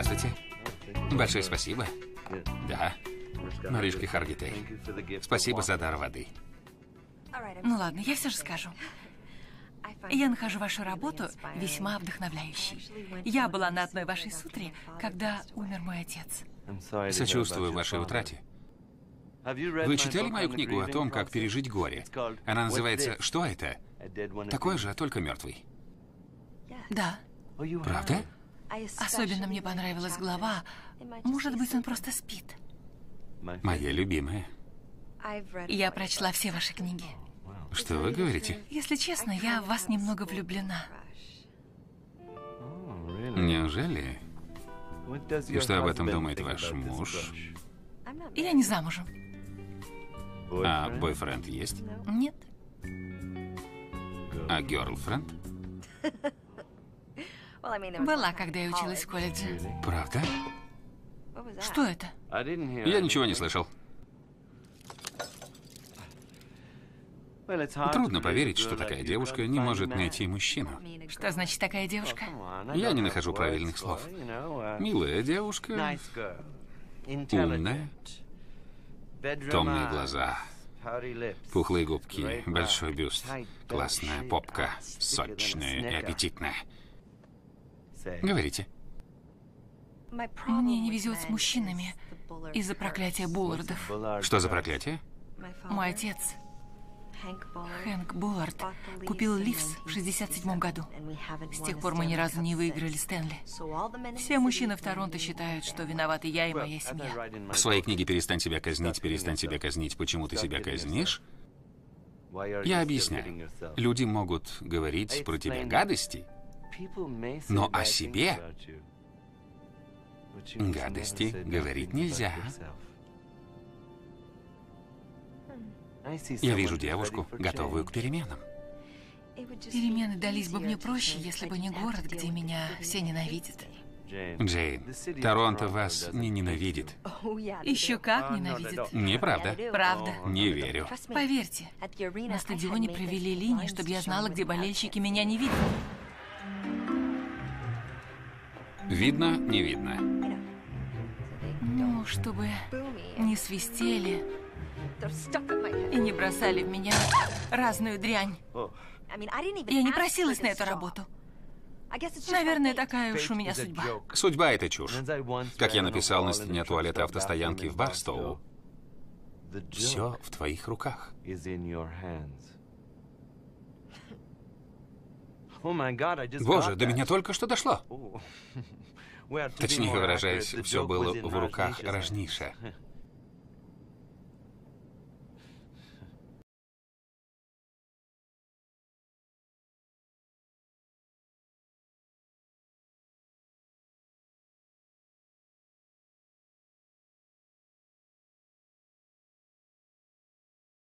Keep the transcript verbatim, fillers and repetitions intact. Здравствуйте. Большое спасибо. Да. Маришке Харгитей. Спасибо за дар воды. Ну ладно, я все же скажу. Я нахожу вашу работу весьма вдохновляющей. Я была на одной вашей сутре, когда умер мой отец. Сочувствую вашей утрате. Вы читали мою книгу о том, как пережить горе? Она называется «Что это?». Такой же, а только мертвый. Да. Правда? Особенно мне понравилась глава. Может быть, он просто спит. Моя любимая. Я прочла все ваши книги. Что вы говорите? Если честно, я в вас немного влюблена. Неужели? И что об этом думает ваш муж? Я не замужем. А бойфренд есть? Нет. А герлфренд? Была, когда я училась в колледже. Правда? Что это? Я ничего не слышал. Трудно поверить, что такая девушка не может найти мужчину. Что значит такая девушка? Я не нахожу правильных слов. Милая девушка, умная, томные глаза, пухлые губки, большой бюст, классная попка, сочная и аппетитная. Говорите. Мне не везет с мужчинами из-за проклятия Буллардов. Что за проклятие? Мой отец, Хэнк Буллард, купил Лифс в шестьдесят седьмом году. С тех пор мы ни разу не выиграли Стэнли. Все мужчины в Торонто считают, что виноваты я и моя семья. В своей книге «Перестань себя казнить, перестань себя казнить, почему ты себя казнишь» я объясняю. Люди могут говорить про тебя гадости, но о себе гадости говорить нельзя. Я вижу девушку, готовую к переменам. Перемены дались бы мне проще, если бы не город, где меня все ненавидят. Джейн, Торонто вас не ненавидит. Еще как ненавидит. Неправда. Правда. Не верю. Поверьте, на стадионе провели линии, чтобы я знала, где болельщики меня не видят. Видно, не видно. Ну, чтобы не свистели и не бросали в меня разную дрянь. Я не просилась на эту работу. Наверное, такая уж у меня судьба. Судьба — это чушь. Как я написал на стене туалета автостоянки в Барстоу, все в твоих руках. Боже, до меня только что дошло. Точнее выражаясь, все было в руках Рожниша.